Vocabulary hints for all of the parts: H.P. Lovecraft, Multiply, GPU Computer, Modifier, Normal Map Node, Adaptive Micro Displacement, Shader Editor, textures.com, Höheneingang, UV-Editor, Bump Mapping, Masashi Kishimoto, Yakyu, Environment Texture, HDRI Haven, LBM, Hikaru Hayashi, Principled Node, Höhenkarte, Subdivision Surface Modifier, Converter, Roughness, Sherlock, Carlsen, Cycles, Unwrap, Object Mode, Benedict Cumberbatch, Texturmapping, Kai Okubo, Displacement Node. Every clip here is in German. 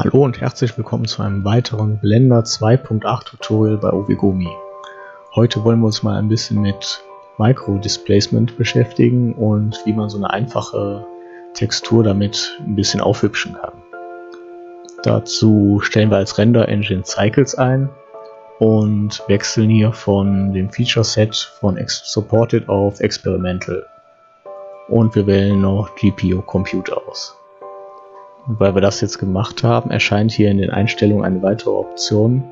Hallo und herzlich willkommen zu einem weiteren Blender 2.8 Tutorial bei Ovi Gomy. Heute wollen wir uns mal ein bisschen mit Micro Displacement beschäftigen und wie man so eine einfache Textur damit ein bisschen aufhübschen kann. Dazu stellen wir als Render Engine Cycles ein und wechseln hier von dem Feature Set von Supported auf Experimental. Und wir wählen noch GPU Computer aus. Und weil wir das jetzt gemacht haben, erscheint hier in den Einstellungen eine weitere Option,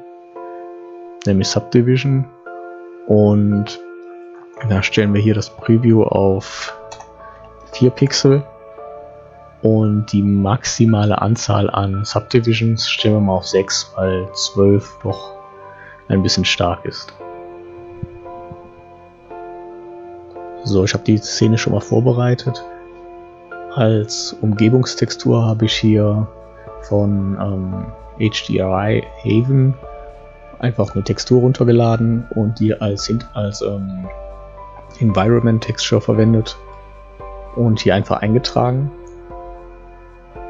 nämlich Subdivision. Und da stellen wir hier das Preview auf 4 Pixel. Und die maximale Anzahl an Subdivisions stellen wir mal auf 6, weil 12 doch ein bisschen stark ist. So, ich habe die Szene schon mal vorbereitet. Als Umgebungstextur habe ich hier von HDRI Haven einfach eine Textur runtergeladen und die als Environment Texture verwendet und hier einfach eingetragen.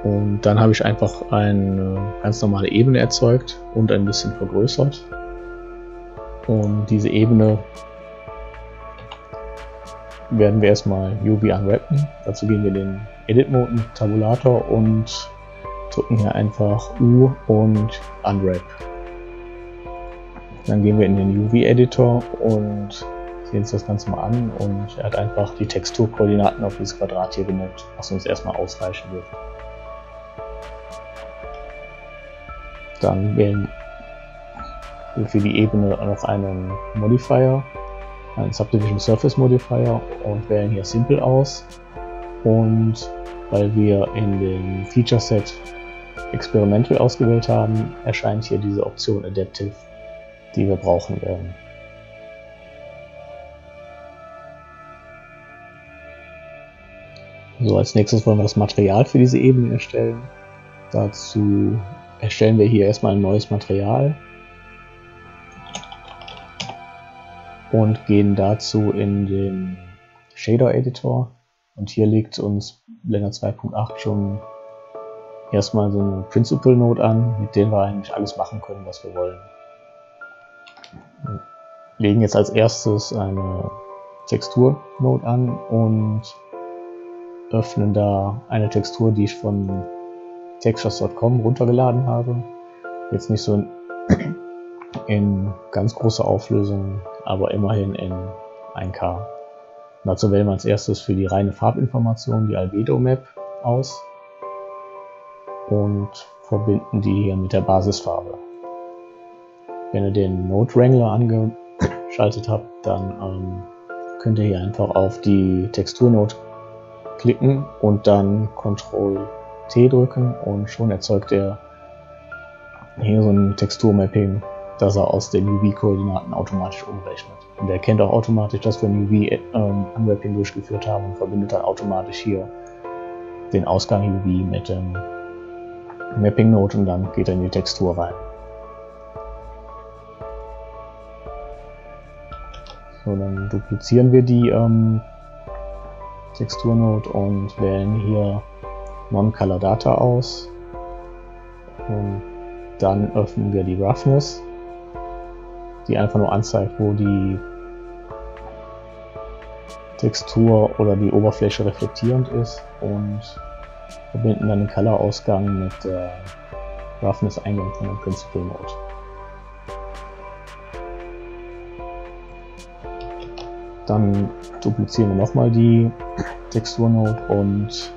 Und dann habe ich einfach eine ganz normale Ebene erzeugt und ein bisschen vergrößert. Und diese Ebene werden wir erstmal UV unwrappen. Dazu gehen wir in den Edit Mode mit Tabulator und drücken hier einfach U und Unwrap. Dann gehen wir in den UV-Editor und sehen uns das Ganze mal an. Und er hat einfach die Texturkoordinaten auf dieses Quadrat hier genannt, was uns erstmal ausreichen wird. Dann wählen wir für die Ebene noch einen Modifier, einen Subdivision Surface Modifier, und wählen hier Simple aus. Und weil wir in dem Feature Set Experimental ausgewählt haben, erscheint hier diese Option Adaptive, die wir brauchen werden. So, als nächstes wollen wir das Material für diese Ebene erstellen. Dazu erstellen wir hier erstmal ein neues Material und gehen dazu in den Shader Editor, und hier legt uns Blender 2.8 schon erstmal so eine Principled Node an, mit der wir eigentlich alles machen können, was wir wollen. Wir legen jetzt als erstes eine Textur Node an und öffnen da eine Textur, die ich von textures.com runtergeladen habe. Jetzt nicht so in ganz großer Auflösung, aber immerhin in 1K. Dazu wählen wir als erstes für die reine Farbinformation die Albedo Map aus und verbinden die hier mit der Basisfarbe. Wenn ihr den Node-Wrangler angeschaltet habt, dann könnt ihr hier einfach auf die Textur-Node klicken und dann Ctrl+T drücken, und schon erzeugt er hier so ein Texturmapping, dass er aus den UV-Koordinaten automatisch umrechnet. Und er erkennt auch automatisch, dass wir ein UV-Unwrapping durchgeführt haben, und verbindet dann automatisch hier den Ausgang UV mit dem Mapping-Node, und dann geht er in die Textur rein. So, dann duplizieren wir die Textur-Node und wählen hier Non-Color Data aus. Und dann öffnen wir die Roughness, die einfach nur anzeigt, wo die Textur oder die Oberfläche reflektierend ist, und verbinden dann den Color-Ausgang mit der Roughness-Eingang von dem Principled Node. Dann duplizieren wir nochmal die Textur-Node und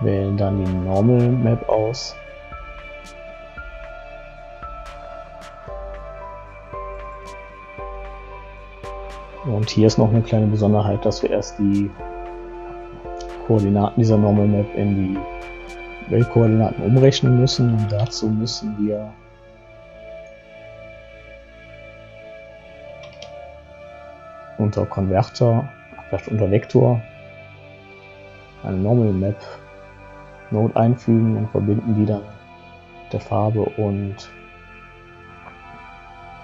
wählen dann die Normal Map aus. Und hier ist noch eine kleine Besonderheit, dass wir erst die Koordinaten dieser Normal Map in die Weltkoordinaten umrechnen müssen, und dazu müssen wir unter Converter, vielleicht unter Vektor, eine Normal Map Node einfügen und verbinden die dann mit der Farbe und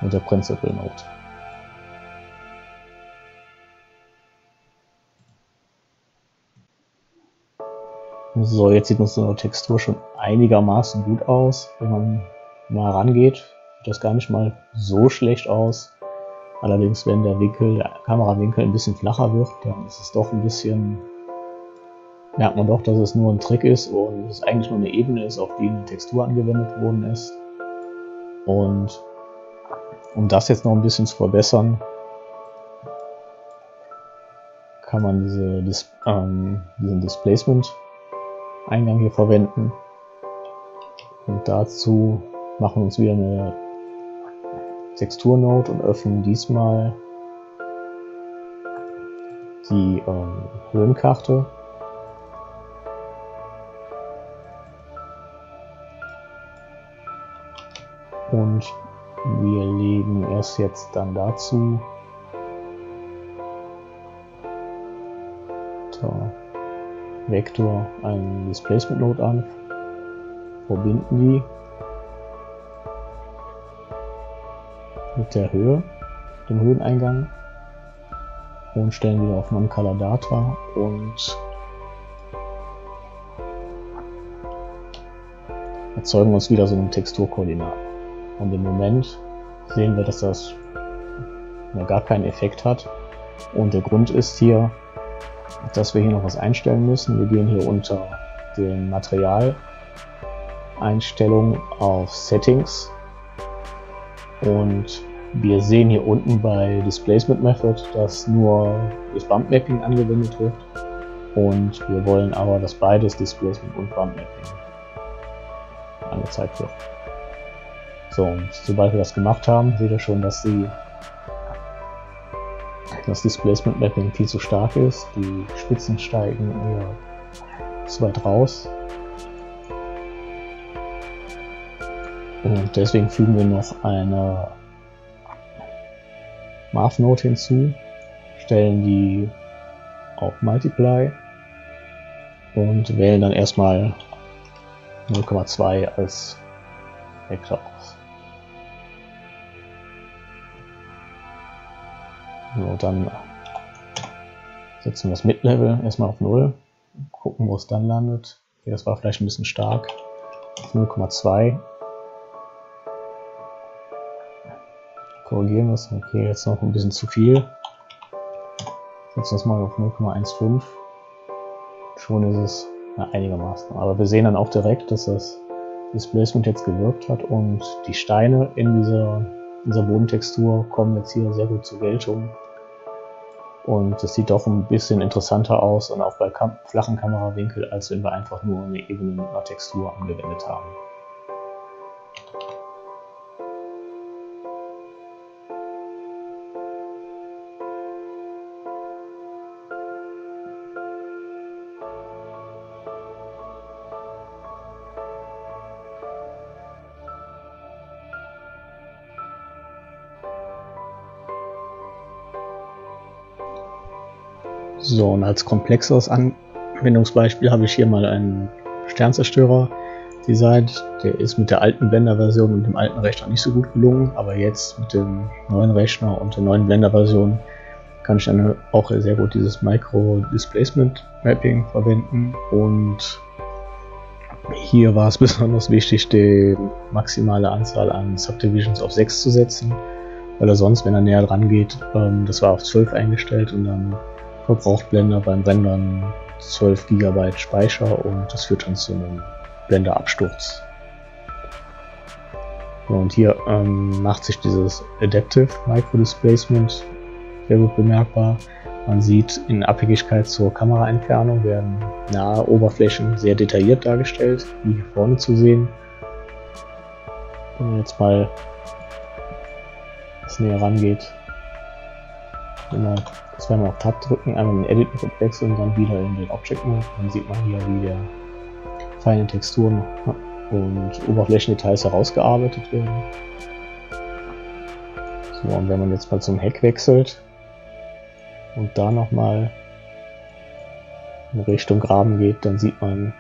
mit der Principled Node. So, jetzt sieht unsere Textur schon einigermaßen gut aus. Wenn man mal rangeht, sieht das gar nicht mal so schlecht aus. Allerdings, wenn der Winkel, der Kamerawinkel ein bisschen flacher wird, dann ist es doch ein bisschen, merkt man doch, dass es nur ein Trick ist und es eigentlich nur eine Ebene ist, auf die eine Textur angewendet worden ist. Und um das jetzt noch ein bisschen zu verbessern, kann man diesen Displacement-Eingang hier verwenden. Und dazu machen wir uns wieder eine Textur-Node und öffnen diesmal die Höhenkarte. Und wir legen erst jetzt dann dazu Vektor einen Displacement Node an, verbinden die mit der Höhe, dem Höheneingang, und stellen wieder auf Non-Color Data und erzeugen uns wieder so ein Texturkoordinat. Und im Moment sehen wir, dass das gar keinen Effekt hat. Und der Grund ist hier, dass wir hier noch was einstellen müssen. Wir gehen hier unter den Material Einstellungen auf Settings und wir sehen hier unten bei Displacement Method, dass nur das Bump Mapping angewendet wird, und wir wollen aber, dass beides Displacement und Bump Mapping angezeigt wird. So, und sobald wir das gemacht haben, seht ihr schon, dass das Displacement Mapping viel zu stark ist. Die Spitzen steigen zu weit raus. Und deswegen fügen wir noch eine Map Node hinzu, stellen die auf Multiply und wählen dann erstmal 0,2 als Vektor aus. So, dann setzen wir das Mid-Level erstmal auf 0, gucken, wo es dann landet. Hier, das war vielleicht ein bisschen stark, 0,2. Korrigieren wir es, okay, jetzt noch ein bisschen zu viel. Setzen wir es mal auf 0,15. Schon ist es einigermaßen. Aber wir sehen dann auch direkt, dass das Displacement jetzt gewirkt hat und die Steine in dieser Bodentextur kommen jetzt hier sehr gut zur Geltung. Und es sieht doch ein bisschen interessanter aus und auch bei flachen Kamerawinkel, als wenn wir einfach nur eine Ebene mit einer Textur angewendet haben. So, und als komplexeres Anwendungsbeispiel habe ich hier mal einen Sternzerstörer designt. Der ist mit der alten Blender-Version und dem alten Rechner nicht so gut gelungen, aber jetzt mit dem neuen Rechner und der neuen Blender-Version kann ich dann auch sehr gut dieses Micro Displacement Mapping verwenden. Und hier war es besonders wichtig, die maximale Anzahl an Subdivisions auf 6 zu setzen, weil er sonst, wenn er näher dran geht, das war auf 12 eingestellt und dann verbraucht Blender beim Rendern 12 GB Speicher und das führt dann zu einem Blender-Absturz. Und hier macht sich dieses Adaptive Micro Displacement sehr gut bemerkbar. Man sieht, in Abhängigkeit zur Kameraentfernung werden nahe Oberflächen sehr detailliert dargestellt, wie hier vorne zu sehen. Wenn man jetzt mal das näher rangeht, zweimal auf Tab drücken, einmal in den Edit Mode wechseln und dann wieder in den Object Mode. Dann sieht man hier, wie der feine Texturen und Oberflächendetails herausgearbeitet werden. So, und wenn man jetzt mal zum Heck wechselt und da nochmal in Richtung Graben geht, dann sieht man,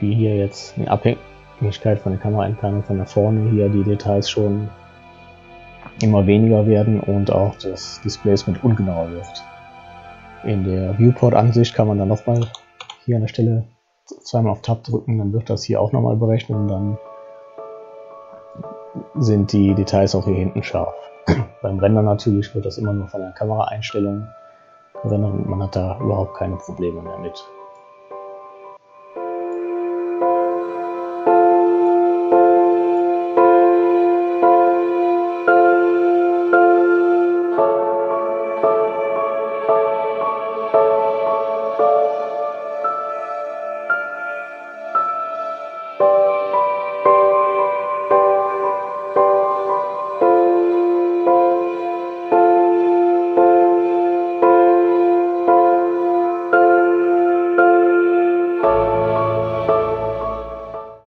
wie hier jetzt in Abhängigkeit von der Kameraentfernung von da vorne hier die Details schon immer weniger werden und auch das Displacement ungenauer wird. In der Viewport-Ansicht kann man dann nochmal hier an der Stelle zweimal auf Tab drücken, dann wird das hier auch nochmal berechnet und dann sind die Details auch hier hinten scharf. Beim Rendern natürlich wird das immer nur von der Kameraeinstellung gerendert und man hat da überhaupt keine Probleme mehr mit.